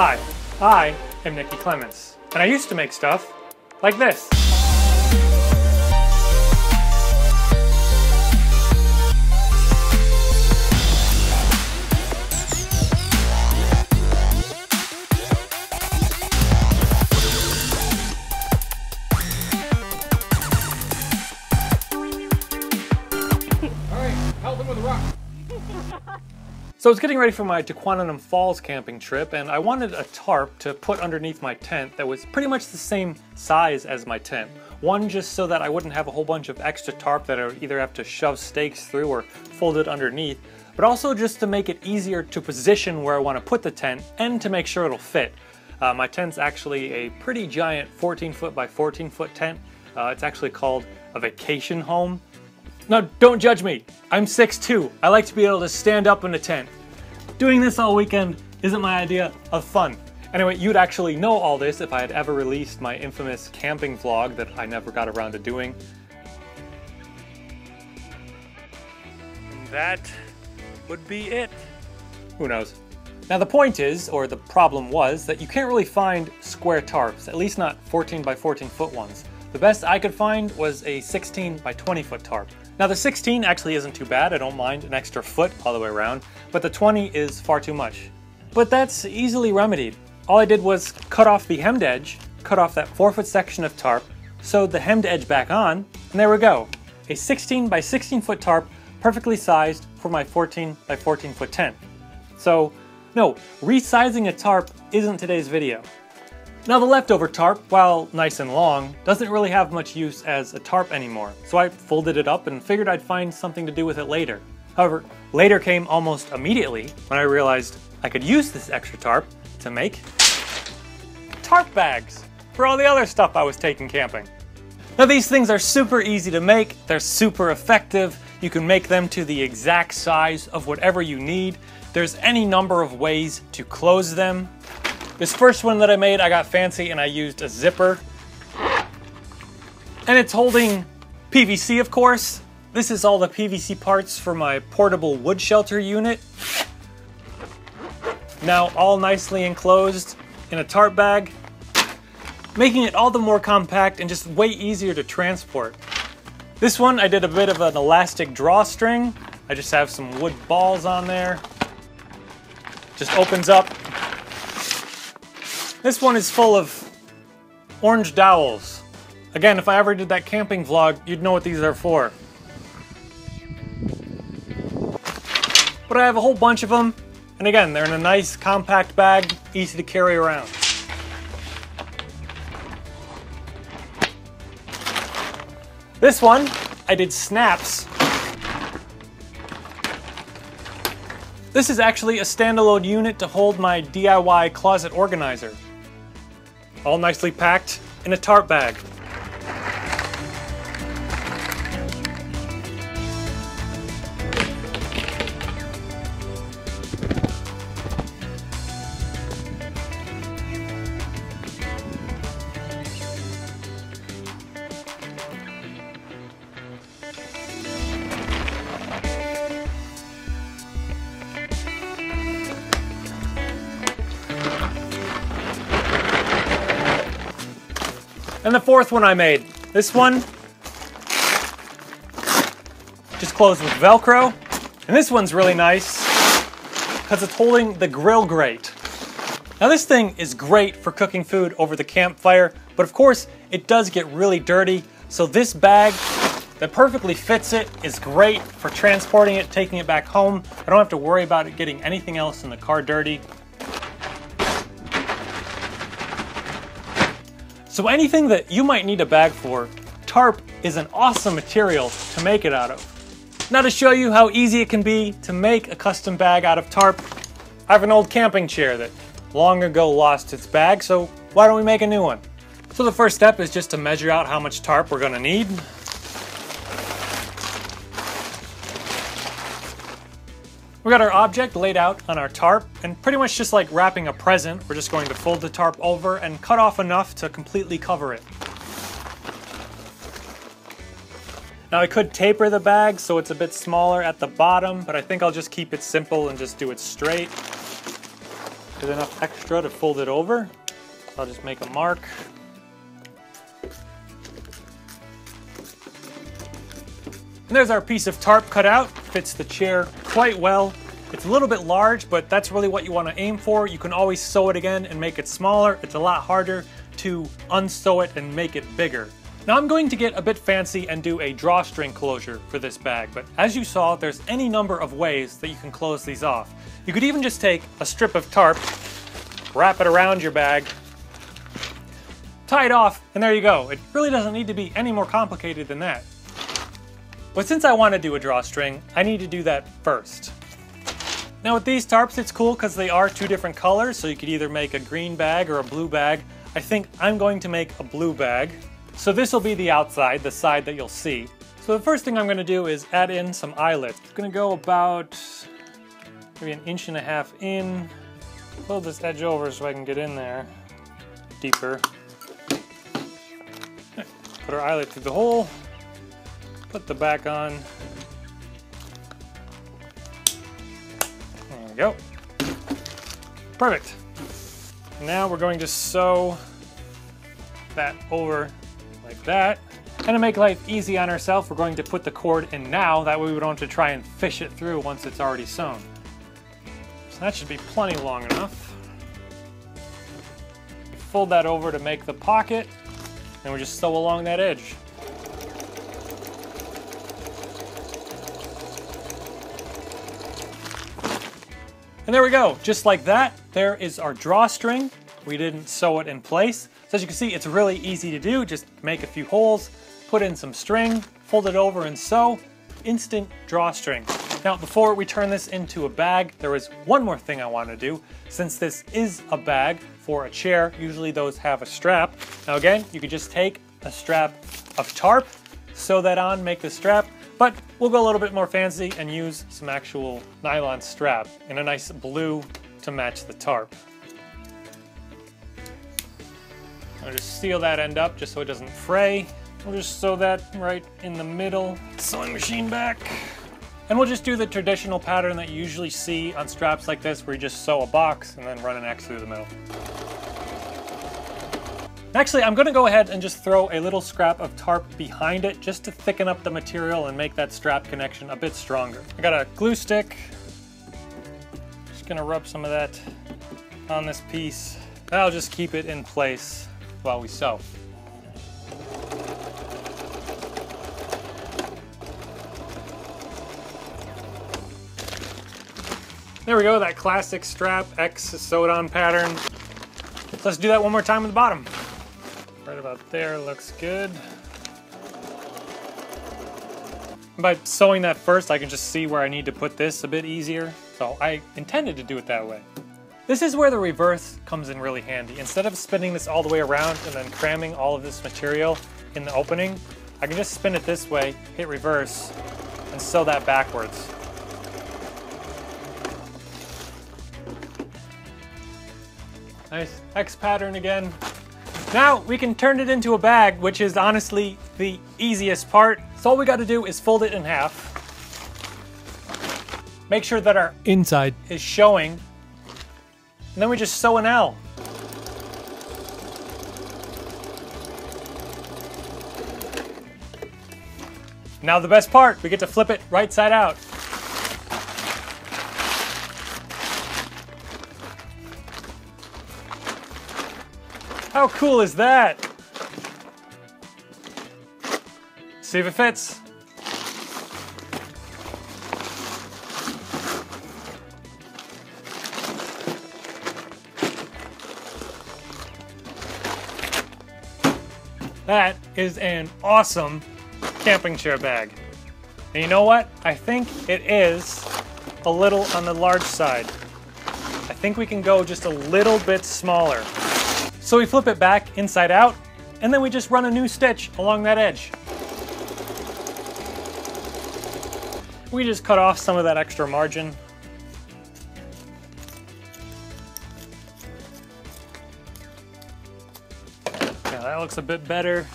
Hi, I am Nick D. Clements, and I used to make stuff like this. Help him with a rock. So I was getting ready for my Taquanum Falls camping trip, and I wanted a tarp to put underneath my tent that was pretty much the same size as my tent. One just so that I wouldn't have a whole bunch of extra tarp that I would either have to shove stakes through or fold it underneath, but also just to make it easier to position where I want to put the tent and to make sure it'll fit. My tent's actually a pretty giant 14-foot by 14-foot tent. It's actually called a vacation home. Now, don't judge me. I'm 6'2". I like to be able to stand up in a tent. Doing this all weekend isn't my idea of fun. Anyway, you'd actually know all this if I had ever released my infamous camping vlog that I never got around to doing. And that would be it. Who knows? Now the point is, or the problem was, that you can't really find square tarps, at least not 14 by 14 foot ones. The best I could find was a 16 by 20 foot tarp. Now the 16 actually isn't too bad, I don't mind an extra foot all the way around, but the 20 is far too much. But that's easily remedied. All I did was cut off the hemmed edge, cut off that 4-foot section of tarp, sewed the hemmed edge back on, and there we go. A 16 by 16 foot tarp, perfectly sized for my 14 by 14 foot tent. So no, resizing a tarp isn't today's video. Now the leftover tarp, while nice and long, doesn't really have much use as a tarp anymore, so I folded it up and figured I'd find something to do with it later. However, later came almost immediately when I realized I could use this extra tarp to make tarp bags for all the other stuff I was taking camping. Now these things are super easy to make, they're super effective, you can make them to the exact size of whatever you need. There's any number of ways to close them. This first one that I made, I got fancy and I used a zipper. And it's holding PVC, of course. This is all the PVC parts for my portable wood shelter unit. Now all nicely enclosed in a tarp bag, making it all the more compact and just way easier to transport. This one, I did a bit of an elastic drawstring. I just have some wood balls on there. Just opens up. This one is full of orange dowels. Again, if I ever did that camping vlog, you'd know what these are for. But I have a whole bunch of them, and again, they're in a nice compact bag, easy to carry around. This one, I did snaps. This is actually a standalone unit to hold my DIY closet organizer. All nicely packed in a tarp bag. And the fourth one I made. This one just closed with Velcro. And this one's really nice because it's holding the grill grate. Now this thing is great for cooking food over the campfire, but of course it does get really dirty. So this bag that perfectly fits it is great for transporting it, taking it back home. I don't have to worry about it getting anything else in the car dirty. So anything that you might need a bag for, tarp is an awesome material to make it out of. Now to show you how easy it can be to make a custom bag out of tarp, I have an old camping chair that long ago lost its bag, so why don't we make a new one? So the first step is just to measure out how much tarp we're gonna need. We got our object laid out on our tarp, and pretty much just like wrapping a present, we're just going to fold the tarp over and cut off enough to completely cover it. Now I could taper the bag so it's a bit smaller at the bottom, but I think I'll just keep it simple and just do it straight. There's enough extra to fold it over. I'll just make a mark. And there's our piece of tarp cut out. Fits the chair quite well. It's a little bit large, but that's really what you want to aim for. You can always sew it again and make it smaller. It's a lot harder to unsew it and make it bigger. Now I'm going to get a bit fancy and do a drawstring closure for this bag, but as you saw, there's any number of ways that you can close these off. You could even just take a strip of tarp, wrap it around your bag, tie it off, and there you go. It really doesn't need to be any more complicated than that. But since I want to do a drawstring, I need to do that first. Now with these tarps, it's cool because they are two different colors, so you could either make a green bag or a blue bag. I think I'm going to make a blue bag. So this will be the outside, the side that you'll see. So the first thing I'm gonna do is add in some eyelets. I'm gonna go about maybe 1.5 inches in. Pull this edge over so I can get in there deeper. Put our eyelet through the hole, put the back on. There we go. Perfect. Now we're going to sew that over like that. And to make life easy on ourselves, we're going to put the cord in now. That way we don't have to try and fish it through once it's already sewn. So that should be plenty long enough. Fold that over to make the pocket, and we just sew along that edge. And there we go, just like that. There is our drawstring. We didn't sew it in place. So as you can see, it's really easy to do. Just make a few holes, put in some string, fold it over and sew. Instant drawstring. Now, before we turn this into a bag, there is one more thing I want to do. Since this is a bag for a chair, usually those have a strap. Now again, you could just take a strap of tarp, sew that on, make the strap, but we'll go a little bit more fancy and use some actual nylon strap and a nice blue to match the tarp. I'll just seal that end up just so it doesn't fray. We'll just sew that right in the middle. Sewing machine back. And we'll just do the traditional pattern that you usually see on straps like this, where you just sew a box and then run an X through the middle. Actually, I'm gonna go ahead and just throw a little scrap of tarp behind it just to thicken up the material and make that strap connection a bit stronger. I got a glue stick. Just gonna rub some of that on this piece. That'll just keep it in place while we sew. There we go, that classic strap X sewed on pattern. Let's do that one more time at the bottom. Right about there looks good. By sewing that first, I can just see where I need to put this a bit easier. So I intended to do it that way. This is where the reverse comes in really handy. Instead of spinning this all the way around and then cramming all of this material in the opening, I can just spin it this way, hit reverse, and sew that backwards. Nice X pattern again. Now we can turn it into a bag, which is honestly the easiest part. So all we gotta do is fold it in half. Make sure that our inside is showing. And then we just sew an L. Now the best part, we get to flip it right side out. How cool is that? See if it fits. That is an awesome camping chair bag. And you know what? I think it is a little on the large side. I think we can go just a little bit smaller. So we flip it back inside out, and then we just run a new stitch along that edge. We just cut off some of that extra margin. That looks a bit better.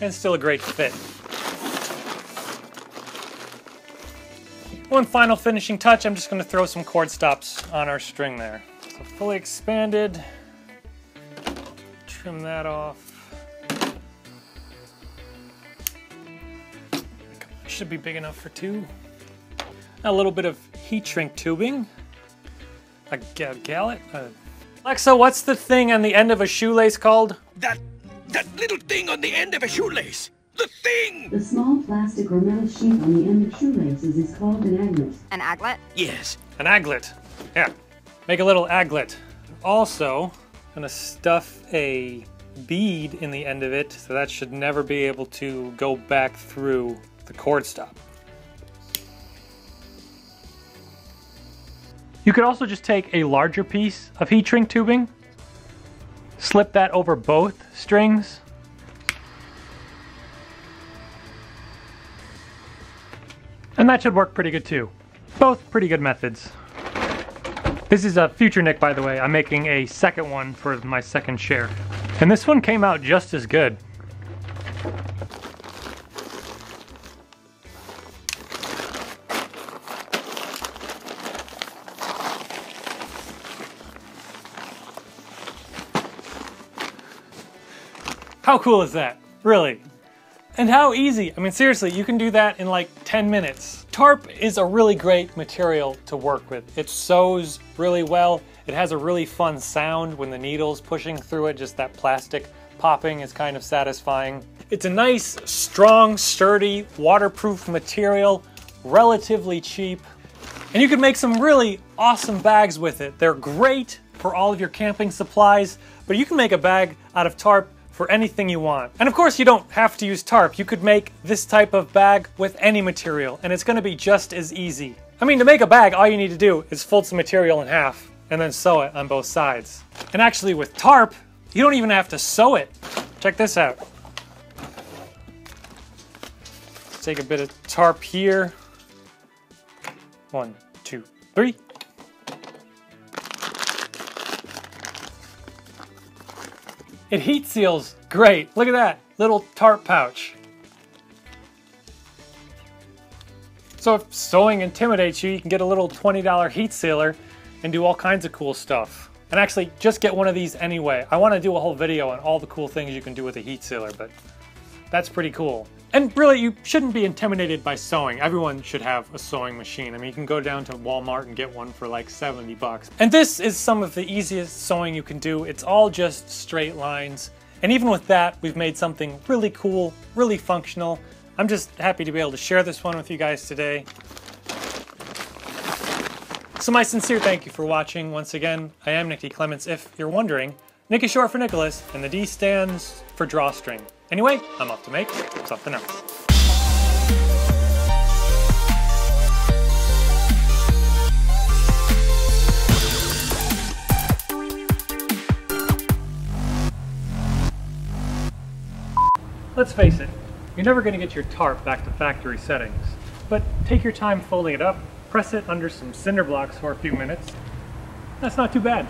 And still a great fit. One final finishing touch, I'm just going to throw some cord stops on our string there. So fully expanded, trim that off. Should be big enough for two. A little bit of heat shrink tubing, a gallet. Alexa, what's the thing on the end of a shoelace called? That little thing on the end of a shoelace. The thing! The small plastic or metal sheet on the end of shoelaces is called an aglet. An aglet? Yes, an aglet. Yeah, make a little aglet. Also, I'm gonna stuff a bead in the end of it, so that should never be able to go back through the cord stop. You could also just take a larger piece of heat shrink tubing, slip that over both strings, and that should work pretty good too. Both pretty good methods. This is a future Nick, by the way. I'm making a second one for my second share. And this one came out just as good. How cool is that? Really? And how easy? I mean, seriously, you can do that in like 10 minutes. Tarp is a really great material to work with. It sews really well. It has a really fun sound when the needle's pushing through it. Just that plastic popping is kind of satisfying. It's a nice, strong, sturdy, waterproof material, relatively cheap. And you can make some really awesome bags with it. They're great for all of your camping supplies, but you can make a bag out of tarp for anything you want. And of course, you don't have to use tarp. You could make this type of bag with any material, and it's gonna be just as easy. I mean, to make a bag, all you need to do is fold some material in half and then sew it on both sides. And actually with tarp, you don't even have to sew it. Check this out. Let's take a bit of tarp here. 1, 2, 3. It heat seals great. Look at that little tarp pouch. So if sewing intimidates you, you can get a little $20 heat sealer and do all kinds of cool stuff. And actually, just get one of these anyway. I want to do a whole video on all the cool things you can do with a heat sealer, but that's pretty cool. And really, you shouldn't be intimidated by sewing. Everyone should have a sewing machine. I mean, you can go down to Walmart and get one for like 70 bucks. And this is some of the easiest sewing you can do. It's all just straight lines. And even with that, we've made something really cool, really functional. I'm just happy to be able to share this one with you guys today. So my sincere thank you for watching. Once again, I am Nick D. Clements, if you're wondering. Nick is short for Nicholas, and the D stands for drawstring. Anyway, I'm off to make something else. Let's face it, you're never going to get your tarp back to factory settings, but take your time folding it up, press it under some cinder blocks for a few minutes. That's not too bad.